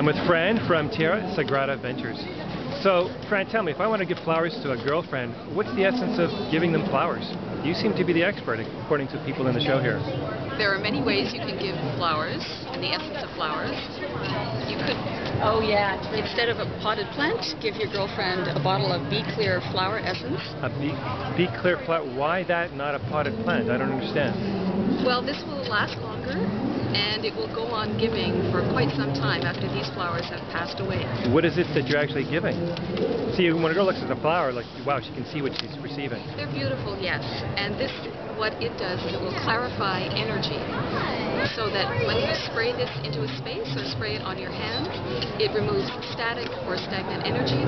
I'm with Fran from Tierra Sagrada Ventures. So, Fran, tell me, if I want to give flowers to a girlfriend, what's the essence of giving them flowers? You seem to be the expert, according to people in the show here. There are many ways you can give flowers, and the essence of flowers. You could, instead of a potted plant, give your girlfriend a bottle of Bee Clear flower essence. A Bee Clear flower? Why that, not a potted plant? I don't understand. Well, this will last longer, and it will go on giving for quite some time after these flowers have passed away. What is it that you're actually giving? See, when a girl looks at a flower, like, wow, she can see what she's receiving. They're beautiful, yes. And this, what it does is it will clarify energy so that when you spray this into a space or spray it on your hand, it removes static or stagnant energy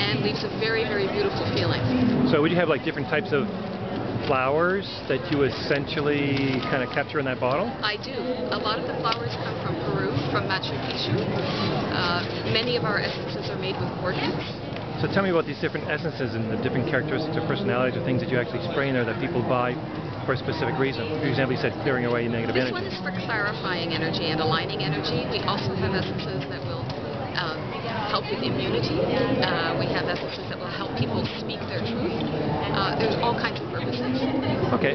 and leaves a very, very beautiful feeling. So would you have like different types of flowers that you essentially kind of capture in that bottle? I do. A lot of the flowers come from Peru, from Machu Picchu. Many of our essences are made with orchids. So tell me about these different essences and the different characteristics of personalities or things that you actually spray in there that people buy for a specific reason. For example, you said clearing away negative energy. This one is for clarifying energy and aligning energy. We also have essences that will help with immunity. We have essences that will help people speak their truth. There's all kinds of purposes. Okay.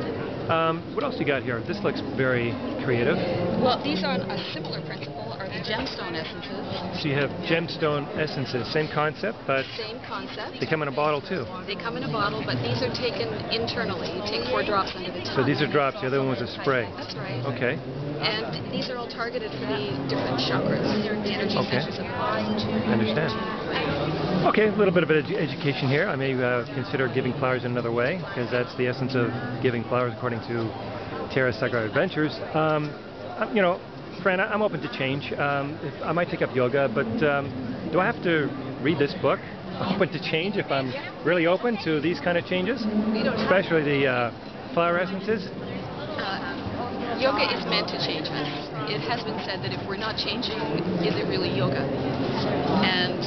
What else you got here? This looks very creative. Well, these on a similar principle are the gemstone essences. So you have gemstone essences. Same concept, but... Same concept. They come in a bottle, too. They come in a bottle, but these are taken internally. You take 4 drops under the tongue. So these are drops. The other one was a spray. That's right. Okay. And these are all targeted for the different chakras. They're the energy centers of the body. Understand. Okay, a little bit of education here. I may consider giving flowers in another way, because that's the essence of giving flowers according to Tierra Sagrada Ventures. You know, Fran, I'm open to change. I might take up yoga, but do I have to read this book, Open to Change, if I'm really open to these kind of changes, especially the flower essences? Yoga is meant to change us. It has been said that if we're not changing, is it really yoga? And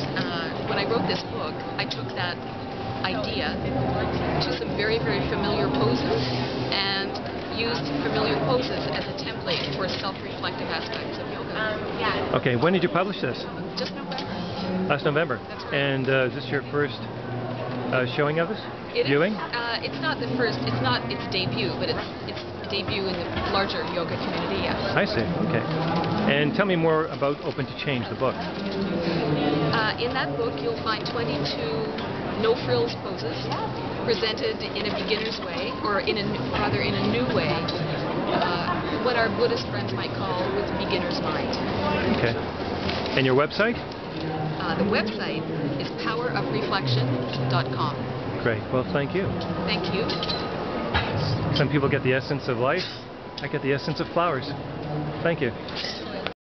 when I wrote this book, I took that idea to some very, very familiar poses and used familiar poses as a template for self-reflective aspects of yoga. Okay, when did you publish this? Just November. Last November. That's right. And is this your first showing of this? Viewing? It's not the first, it's not its debut, but it's debut in the larger yoga community, yes. I see, okay. And tell me more about Open to Change, the book. In that book you'll find 22 no-frills poses presented in a beginner's way, or in a new way, what our Buddhist friends might call with the beginner's mind. Okay. And your website? The website is powerofreflection.com. Great. Well, thank you. Thank you. Some people get the essence of life. I get the essence of flowers. Thank you.